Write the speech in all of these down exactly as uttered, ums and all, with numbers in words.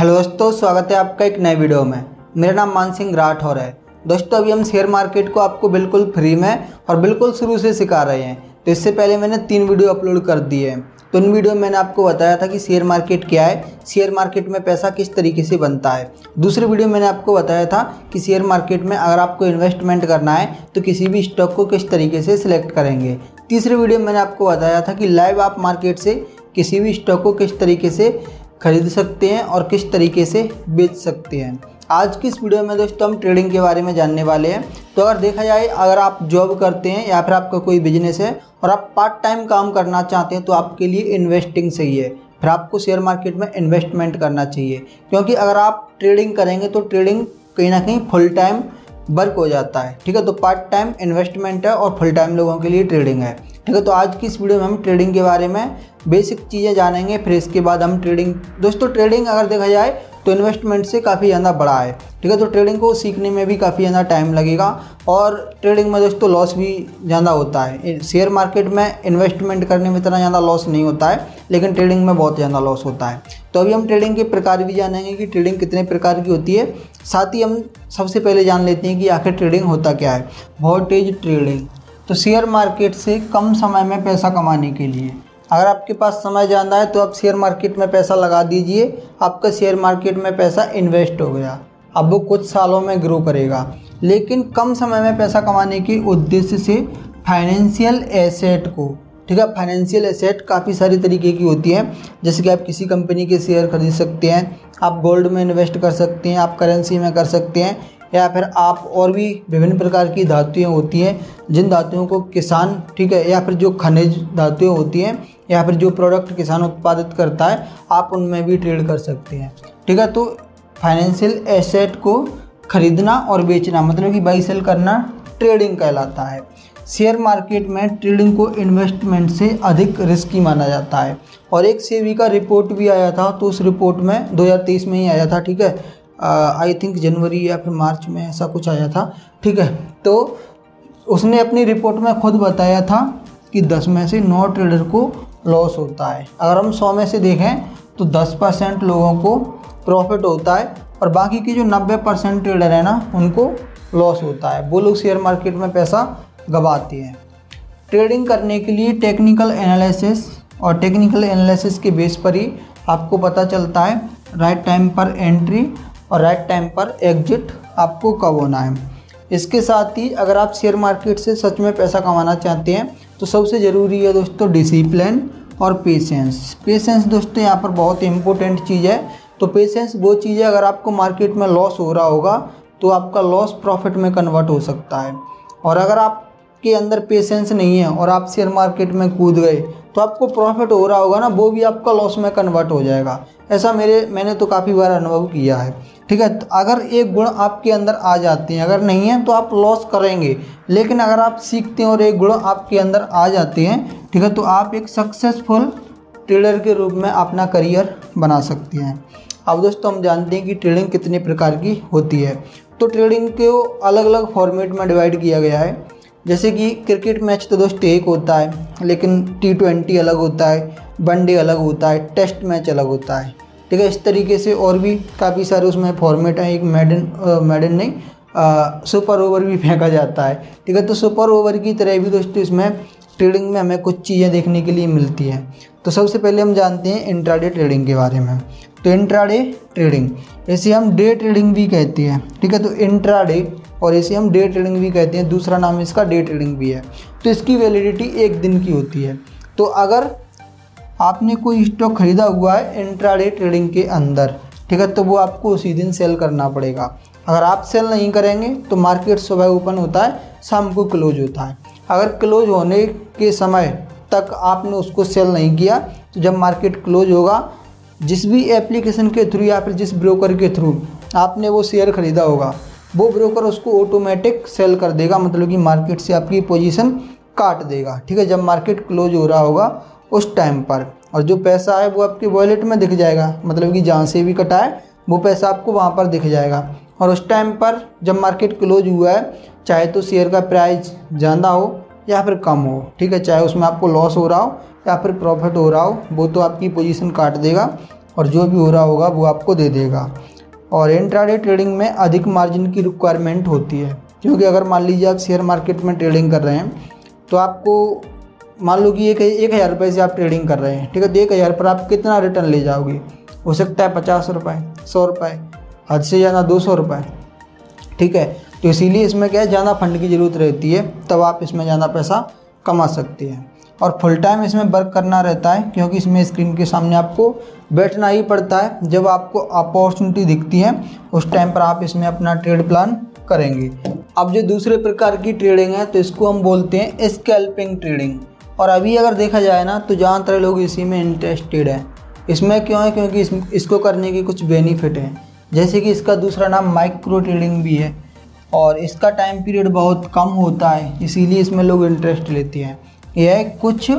Hello दोस्तों, स्वागत है आपका एक नए वीडियो में। मेरा नाम मानसिंह राठौर है। दोस्तों, अभी हम शेयर मार्केट को आपको बिल्कुल फ्री में और बिल्कुल शुरू से सिखा रहे हैं। तो इससे पहले मैंने तीन वीडियो अपलोड कर दिए हैं। तो उन वीडियो में मैंने आपको बताया था कि शेयर मार्केट क्या है, शेयर मार्केट में पैसा किस तरीके से बनता है। दूसरी वीडियो में मैंने आपको बताया था कि शेयर मार्केट में अगर आपको इन्वेस्टमेंट करना है तो किसी भी स्टॉक को किस तरीके से सिलेक्ट करेंगे। तीसरी वीडियो में मैंने आपको बताया था कि लाइव आप मार्केट से किसी भी स्टॉक को किस तरीके से खरीद सकते हैं और किस तरीके से बेच सकते हैं। आज की इस वीडियो में दोस्तों हम ट्रेडिंग के बारे में जानने वाले हैं। तो अगर देखा जाए, अगर आप जॉब करते हैं या फिर आपका कोई बिजनेस है और आप पार्ट टाइम काम करना चाहते हैं तो आपके लिए इन्वेस्टिंग चाहिए, फिर आपको शेयर मार्केट में इन्वेस्टमेंट करना चाहिए। क्योंकि अगर आप ट्रेडिंग करेंगे तो ट्रेडिंग कहीं ना कहीं फुल टाइम वर्क हो जाता है, ठीक है। तो पार्ट टाइम इन्वेस्टमेंट है और फुल टाइम लोगों के लिए ट्रेडिंग है, ठीक है। तो आज की इस वीडियो में हम ट्रेडिंग के बारे में बेसिक चीज़ें जानेंगे, फिर इसके बाद हम ट्रेडिंग दोस्तों ट्रेडिंग अगर देखा जाए तो इन्वेस्टमेंट से काफ़ी ज़्यादा बड़ा है, ठीक है। तो ट्रेडिंग को सीखने में भी काफ़ी ज़्यादा टाइम लगेगा और ट्रेडिंग में दोस्तों लॉस भी ज़्यादा होता है। शेयर मार्केट में इन्वेस्टमेंट करने में इतना ज़्यादा लॉस नहीं होता है, लेकिन ट्रेडिंग में बहुत ज़्यादा लॉस होता है। तो अभी हम ट्रेडिंग के प्रकार भी जानेंगे कि ट्रेडिंग कितने प्रकार की होती है। साथ ही हम सबसे पहले जान लेते हैं कि आखिर ट्रेडिंग होता क्या है। वोल्टेज ट्रेडिंग तो शेयर मार्केट से कम समय में पैसा कमाने के लिए, अगर आपके पास समय ज़्यादा है तो आप शेयर मार्केट में पैसा लगा दीजिए। आपका शेयर मार्केट में पैसा इन्वेस्ट हो गया, अब वो कुछ सालों में ग्रो करेगा। लेकिन कम समय में पैसा कमाने के उद्देश्य से फाइनेंशियल एसेट को, ठीक है। फाइनेंशियल एसेट काफ़ी सारी तरीके की होती है, जैसे कि आप किसी कंपनी के शेयर खरीद सकते हैं, आप गोल्ड में इन्वेस्ट कर सकते हैं, आप करेंसी में कर सकते हैं, या फिर आप और भी विभिन्न प्रकार की धातुएं होती हैं जिन धातुओं को किसान, ठीक है, या फिर जो खनिज धातुएं होती हैं या फिर जो प्रोडक्ट किसान उत्पादित करता है, आप उनमें भी ट्रेड कर सकते हैं, ठीक है। तो फाइनेंशियल एसेट को खरीदना और बेचना, मतलब कि बाई सेल करना, ट्रेडिंग कहलाता है। शेयर मार्केट में ट्रेडिंग को इन्वेस्टमेंट से अधिक रिस्की माना जाता है। और एक सेबी का रिपोर्ट भी आया था, तो उस रिपोर्ट में दो हज़ार तेईस में ही आया था, ठीक है। आई थिंक जनवरी या फिर मार्च में ऐसा कुछ आया था, ठीक है। तो उसने अपनी रिपोर्ट में खुद बताया था कि दस में से नौ ट्रेडर को लॉस होता है। अगर हम सौ में से देखें तो दस परसेंट लोगों को प्रॉफिट होता है और बाकी की जो नब्बे परसेंट ट्रेडर है ना, उनको लॉस होता है। वो लोग शेयर मार्केट में पैसा गंवाते हैं। ट्रेडिंग करने के लिए टेक्निकल एनालिसिस, और टेक्निकल एनालिसिस के बेस पर ही आपको पता चलता है राइट टाइम पर एंट्री और राइट टाइम पर एग्जिट आपको कब होना है। इसके साथ ही अगर आप शेयर मार्केट से सच में पैसा कमाना चाहते हैं तो सबसे ज़रूरी है दोस्तों डिसिप्लिन और पेशेंस। पेशेंस दोस्तों यहाँ पर बहुत इम्पोर्टेंट चीज़ है। तो पेशेंस वो चीज़ है, अगर आपको मार्केट में लॉस हो रहा होगा तो आपका लॉस प्रॉफिट में कन्वर्ट हो सकता है। और अगर आपके अंदर पेशेंस नहीं है और आप शेयर मार्केट में कूद गए तो आपको प्रॉफिट हो रहा होगा ना, वो भी आपका लॉस में कन्वर्ट हो जाएगा। ऐसा मेरे मैंने तो काफ़ी बार अनुभव किया है, ठीक है। तो अगर एक गुण आपके अंदर आ जाते हैं, अगर नहीं है तो आप लॉस करेंगे, लेकिन अगर आप सीखते हैं और एक गुण आपके अंदर आ जाते हैं, ठीक है, तो आप एक सक्सेसफुल ट्रेडर के रूप में अपना करियर बना सकते हैं। अब दोस्तों हम जानते हैं कि ट्रेडिंग कितने प्रकार की होती है। तो ट्रेडिंग को अलग अलग फॉर्मेट में डिवाइड किया गया है, जैसे कि क्रिकेट मैच तो दोस्तों एक होता है, लेकिन टी ट्वेंटी अलग होता है, वनडे अलग होता है, टेस्ट मैच अलग होता है, ठीक है। इस तरीके से और भी काफ़ी सारे उसमें फॉर्मेट हैं। एक मेडन मेडन नहीं आ, सुपर ओवर भी फेंका जाता है, ठीक है। तो सुपर ओवर की तरह भी दोस्तों इसमें ट्रेडिंग में हमें कुछ चीज़ें देखने के लिए मिलती हैं। तो सबसे पहले हम जानते हैं इंट्राडे ट्रेडिंग के बारे में। तो इंट्राडे ट्रेडिंग, इसे हम डे ट्रेडिंग भी कहते हैं, ठीक है। तो इंट्राडे और इसे हम डे ट्रेडिंग भी कहते हैं, दूसरा नाम इसका डे ट्रेडिंग भी है। तो इसकी वैलिडिटी एक दिन की होती है। तो अगर आपने कोई स्टॉक खरीदा हुआ है इंट्राडे ट्रेडिंग के अंदर, ठीक है, तो वो आपको उसी दिन सेल करना पड़ेगा। अगर आप सेल नहीं करेंगे तो मार्केट सुबह ओपन होता है, शाम को क्लोज होता है। अगर क्लोज होने के समय तक आपने उसको सेल नहीं किया तो जब मार्केट क्लोज होगा, जिस भी एप्लीकेशन के थ्रू या फिर जिस ब्रोकर के थ्रू आपने वो शेयर ख़रीदा होगा, वो ब्रोकर उसको ऑटोमेटिक सेल कर देगा, मतलब कि मार्केट से आपकी पोजीशन काट देगा, ठीक है, जब मार्केट क्लोज हो रहा होगा उस टाइम पर। और जो पैसा है वो आपके वॉलेट में दिख जाएगा, मतलब कि जहाँ से भी कटा है वो पैसा आपको वहाँ पर दिख जाएगा। और उस टाइम पर जब मार्केट क्लोज हुआ है, चाहे तो शेयर का प्राइस ज़्यादा हो या फिर कम हो, ठीक है, चाहे उसमें आपको लॉस हो रहा हो या फिर प्रॉफिट हो रहा हो, वो तो आपकी पोजीशन काट देगा। और जो भी हो रहा होगा वो आपको दे देगा। और इंट्राडे ट्रेडिंग में अधिक मार्जिन की रिक्वायरमेंट होती है, क्योंकि अगर मान लीजिए आप शेयर मार्केट में ट्रेडिंग कर रहे हैं तो आपको मान लो कि एक एक हज़ार रुपये से आप ट्रेडिंग कर रहे हैं, ठीक है, तो एक हज़ार पर आप कितना रिटर्न ले जाओगे? हो सकता है पचास रुपये, सौ रुपये, हद से ज़्यादा दो सौ रुपये, ठीक है। तो इसीलिए इसमें क्या है, ज़्यादा फंड की ज़रूरत रहती है, तब आप इसमें ज़्यादा पैसा कमा सकते हैं। और फुल टाइम इसमें वर्क करना रहता है, क्योंकि इसमें स्क्रीन के सामने आपको बैठना ही पड़ता है। जब आपको अपॉर्चुनिटी दिखती है उस टाइम पर आप इसमें अपना ट्रेड प्लान करेंगे। अब जो दूसरे प्रकार की ट्रेडिंग है तो इसको हम बोलते हैं स्कैल्पिंग ट्रेडिंग। और अभी अगर देखा जाए ना तो ज़्यादातर लोग इसी में इंटरेस्टेड हैं। इसमें क्यों है? क्योंकि इस, इसको करने के कुछ बेनिफिट हैं, जैसे कि इसका दूसरा नाम माइक्रो ट्रेडिंग भी है और इसका टाइम पीरियड बहुत कम होता है, इसीलिए इसमें लोग इंटरेस्ट लेते हैं। यह कुछ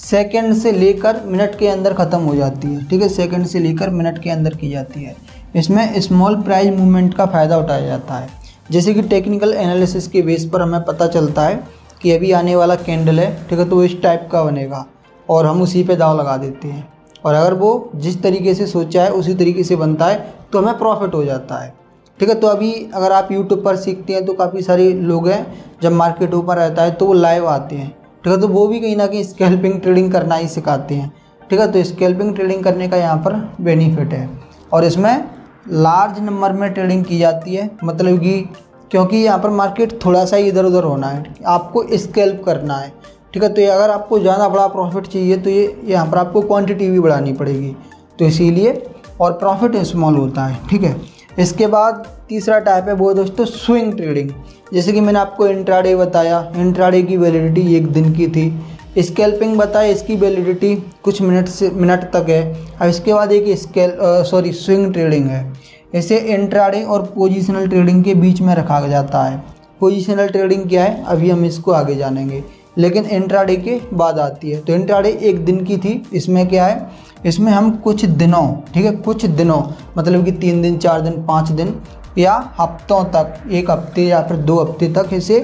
सेकंड से लेकर मिनट के अंदर ख़त्म हो जाती है, ठीक है, सेकंड से लेकर मिनट के अंदर की जाती है। इसमें स्मॉल प्राइस मूवमेंट का फ़ायदा उठाया जाता है, जैसे कि टेक्निकल एनालिसिस के बेस पर हमें पता चलता है कि अभी आने वाला कैंडल है, ठीक है, तो वो इस टाइप का बनेगा और हम उसी पे दाव लगा देते हैं, और अगर वो जिस तरीके से सोचा है उसी तरीके से बनता है तो हमें प्रॉफिट हो जाता है, ठीक है। तो अभी अगर आप यूट्यूब पर सीखते हैं तो काफ़ी सारे लोग हैं, जब मार्केट ऊपर रहता है तो वो लाइव आते हैं, ठीक है, तो वो भी कहीं ना कहीं स्कैल्पिंग ट्रेडिंग करना ही सिखाते हैं, ठीक है। तो स्कैल्पिंग ट्रेडिंग करने का यहाँ पर बेनिफिट है। और इसमें लार्ज नंबर में ट्रेडिंग की जाती है, मतलब कि क्योंकि यहाँ पर मार्केट थोड़ा सा इधर उधर होना है, आपको स्कैल्प करना है, ठीक है। तो अगर आपको ज़्यादा बड़ा प्रॉफिट चाहिए तो ये यह, यहाँ पर आपको क्वांटिटी भी बढ़ानी पड़ेगी, तो इसीलिए, और प्रॉफिट स्मॉल होता है, ठीक है। इसके बाद तीसरा टाइप है वो है दोस्तों स्विंग ट्रेडिंग। जैसे कि मैंने आपको इंट्राडे बताया, इंट्राडे की वैलिडिटी एक दिन की थी। स्कैल्पिंग बताया, इसकी वैलिडिटी कुछ मिनट से मिनट तक है। अब इसके बाद एक स्कैल सॉरी स्विंग ट्रेडिंग है, इसे इंट्राडे और पोजिशनल ट्रेडिंग के बीच में रखा जाता है। पोजिशनल ट्रेडिंग क्या है अभी हम इसको आगे जानेंगे, लेकिन इंट्राडे के बाद आती है। तो इंट्राडे एक दिन की थी, इसमें क्या है, इसमें हम कुछ दिनों, ठीक है, कुछ दिनों मतलब कि तीन दिन, चार दिन, पाँच दिन या हफ्तों तक, एक हफ्ते या फिर दो हफ्ते तक इसे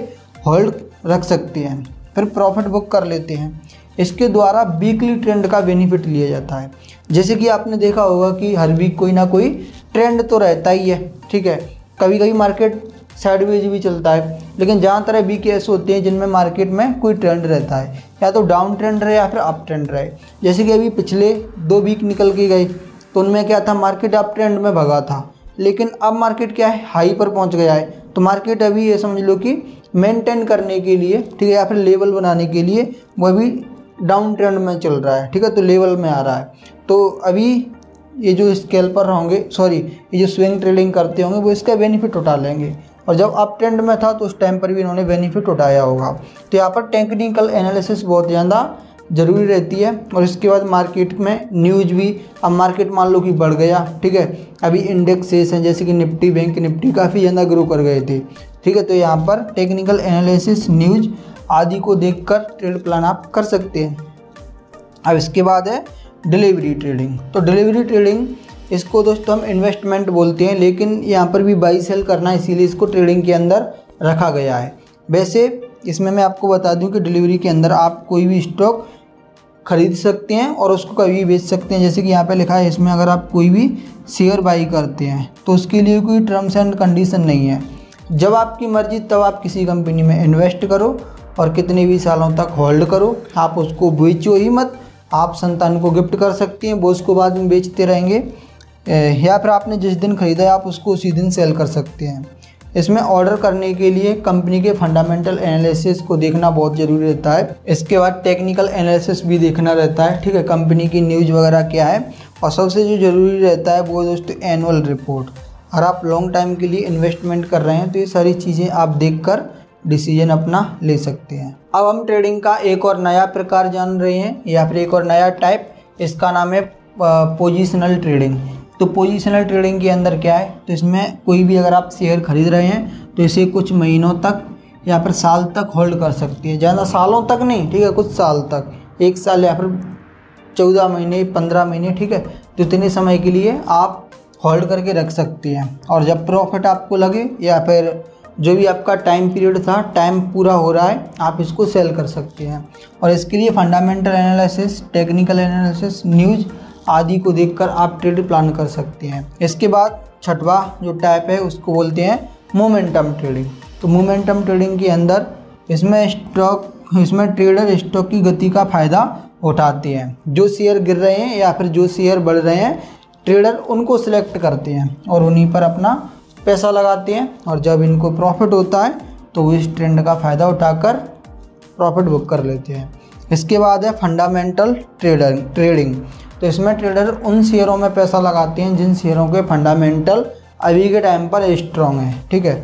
होल्ड रख सकते हैं, फिर प्रॉफिट बुक कर लेते हैं। इसके द्वारा वीकली ट्रेंड का बेनिफिट लिया जाता है। जैसे कि आपने देखा होगा कि हर वीक कोई ना कोई ट्रेंड तो रहता ही है, ठीक है। कभी कभी मार्केट साइडवेज भी चलता है, लेकिन ज़्यादातर वीक ऐसे होते हैं जिनमें मार्केट में कोई ट्रेंड रहता है, या तो डाउन ट्रेंड रहे या फिर अप ट्रेंड रहे। जैसे कि अभी पिछले दो वीक निकल के गए तो उनमें क्या था, मार्केट अप ट्रेंड में भगा था, लेकिन अब मार्केट क्या है, हाई पर पहुंच गया है। तो मार्केट अभी ये समझ लो कि मेंटेन करने के लिए, ठीक है, या फिर लेवल बनाने के लिए वो अभी डाउन ट्रेंड में चल रहा है, ठीक है, तो लेवल में आ रहा है। तो अभी ये जो स्कैल्पर होंगे, सॉरी ये जो स्विंग ट्रेडिंग करते होंगे वो इसका बेनिफिट उठा लेंगे, और जब अप ट्रेंड में था तो उस टाइम पर भी इन्होंने बेनिफिट उठाया होगा। तो यहाँ पर टेक्निकल एनालिसिस बहुत ज़्यादा ज़रूरी रहती है। और इसके बाद मार्केट में न्यूज भी, अब मार्केट मान लो कि बढ़ गया, ठीक है, अभी इंडेक्सेस हैं जैसे कि निफ्टी, बैंक निफ्टी काफ़ी ज़्यादा ग्रो कर गए थे, ठीक है, तो यहाँ पर टेक्निकल एनालिसिस, न्यूज आदि को देखकर ट्रेड प्लान आप कर सकते हैं। अब इसके बाद है डिलीवरी ट्रेडिंग। तो डिलीवरी ट्रेडिंग, इसको दोस्तों हम इन्वेस्टमेंट बोलते हैं, लेकिन यहाँ पर भी बाई सेल करना, इसीलिए इसको ट्रेडिंग के अंदर रखा गया है। वैसे इसमें मैं आपको बता दूं कि डिलीवरी के अंदर आप कोई भी स्टॉक खरीद सकते हैं और उसको कभी भी बेच सकते हैं। जैसे कि यहाँ पे लिखा है, इसमें अगर आप कोई भी शेयर बाई करते हैं तो उसके लिए कोई टर्म्स एंड कंडीशन नहीं है, जब आपकी मर्जी तब आप किसी कंपनी में इन्वेस्ट करो और कितने भी सालों तक होल्ड करो, आप उसको बेचो ही मत। आप संतान को गिफ्ट कर सकते हैं, वो उसको बाद में बेचते रहेंगे, या फिर आपने जिस दिन ख़रीदा है आप उसको उसी दिन सेल कर सकते हैं। इसमें ऑर्डर करने के लिए कंपनी के फंडामेंटल एनालिसिस को देखना बहुत ज़रूरी रहता है। इसके बाद टेक्निकल एनालिसिस भी देखना रहता है, ठीक है, कंपनी की न्यूज़ वगैरह क्या है। और सबसे जो ज़रूरी रहता है वो दोस्तों एनुअल रिपोर्ट। अगर आप लॉन्ग टाइम के लिए इन्वेस्टमेंट कर रहे हैं तो ये सारी चीज़ें आप देख कर डिसीजन अपना ले सकते हैं। अब हम ट्रेडिंग का एक और नया प्रकार जान रहे हैं, या फिर एक और नया टाइप, इसका नाम है पोजिशनल ट्रेडिंग। तो पोजिशनल ट्रेडिंग के अंदर क्या है, तो इसमें कोई भी अगर आप शेयर खरीद रहे हैं तो इसे कुछ महीनों तक या फिर साल तक होल्ड कर सकते हैं, ज़्यादा सालों तक नहीं, ठीक है, कुछ साल तक, एक साल या फिर चौदह महीने, पंद्रह महीने, ठीक है, तो इतने समय के लिए आप होल्ड करके रख सकते हैं। और जब प्रॉफिट आपको लगे या फिर जो भी आपका टाइम पीरियड था, टाइम पूरा हो रहा है, आप इसको सेल कर सकते हैं। और इसके लिए fundamental analysis, technical analysis, news आदि को देखकर आप ट्रेड प्लान कर सकते हैं। इसके बाद छठवा जो टाइप है उसको बोलते हैं मोमेंटम ट्रेडिंग। तो मोमेंटम ट्रेडिंग के अंदर इसमें स्टॉक इसमें ट्रेडर स्टॉक की गति का फ़ायदा उठाते हैं। जो शेयर गिर रहे हैं या फिर जो शेयर बढ़ रहे हैं ट्रेडर उनको सिलेक्ट करते हैं और उन्हीं पर अपना पैसा लगाते हैं, और जब इनको प्रॉफिट होता है तो वो इस ट्रेंड का फ़ायदा उठाकर प्रॉफिट बुक कर लेते हैं। इसके बाद है फंडामेंटल ट्रेडर ट्रेडिंग। तो इसमें ट्रेडर उन शेयरों में पैसा लगाते हैं जिन शेयरों के फंडामेंटल अभी के टाइम पर स्ट्रॉन्ग है, ठीक है।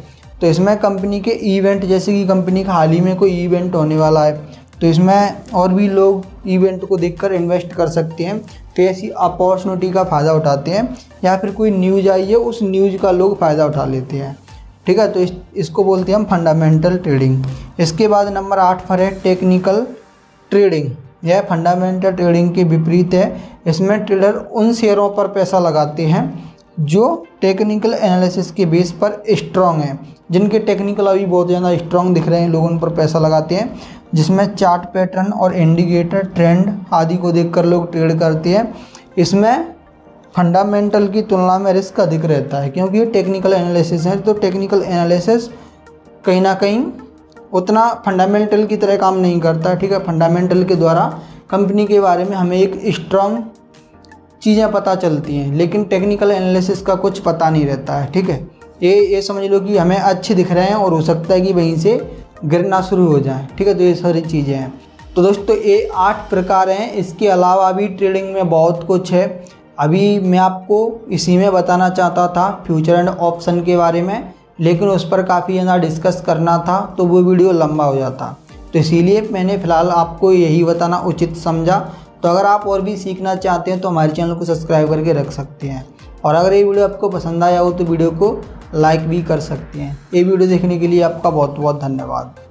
तो इसमें कंपनी के इवेंट, जैसे कि कंपनी का हाल ही में कोई इवेंट होने वाला है तो इसमें और भी लोग इवेंट को देखकर इन्वेस्ट कर सकते हैं, तो ऐसी अपॉर्चुनिटी का फ़ायदा उठाते हैं, या फिर कोई न्यूज़ आई है उस न्यूज़ का लोग फ़ायदा उठा लेते हैं, ठीक है। तो इस, इसको बोलते हैं हम फंडामेंटल ट्रेडिंग। इसके बाद नंबर आठ पर है टेक्निकल ट्रेडिंग। यह फंडामेंटल ट्रेडिंग के विपरीत है। इसमें ट्रेडर उन शेयरों पर पैसा लगाते हैं जो टेक्निकल एनालिसिस के बेस पर स्ट्रॉन्ग हैं, जिनके टेक्निकल अभी बहुत ज़्यादा स्ट्रॉन्ग दिख रहे हैं, लोग उन पर पैसा लगाते हैं, जिसमें चार्ट पैटर्न और इंडिकेटर ट्रेंड आदि को देखकर लोग ट्रेड करते हैं। इसमें फंडामेंटल की तुलना में रिस्क अधिक रहता है क्योंकि ये टेक्निकल एनालिसिस है, तो टेक्निकल एनालिसिस कहीं ना कहीं उतना फंडामेंटल की तरह काम नहीं करता, ठीक है। फंडामेंटल के द्वारा कंपनी के बारे में हमें एक स्ट्रॉन्ग चीज़ें पता चलती हैं, लेकिन टेक्निकल एनालिसिस का कुछ पता नहीं रहता है, ठीक है। ये ये समझ लो कि हमें अच्छे दिख रहे हैं और हो सकता है कि वहीं से गिरना शुरू हो जाए, ठीक है। तो ये सारी चीज़ें हैं। तो दोस्तों ये आठ प्रकार हैं। इसके अलावा भी ट्रेडिंग में बहुत कुछ है। अभी मैं आपको इसी में बताना चाहता था फ्यूचर एंड ऑप्शन के बारे में, लेकिन उस पर काफ़ी ज़्यादा डिस्कस करना था तो वो वीडियो लंबा हो जाता, तो इसीलिए मैंने फ़िलहाल आपको यही बताना उचित समझा। तो अगर आप और भी सीखना चाहते हैं तो हमारे चैनल को सब्सक्राइब करके रख सकते हैं, और अगर ये वीडियो आपको पसंद आया हो तो वीडियो को लाइक भी कर सकते हैं। ये वीडियो देखने के लिए आपका बहुत बहुत धन्यवाद।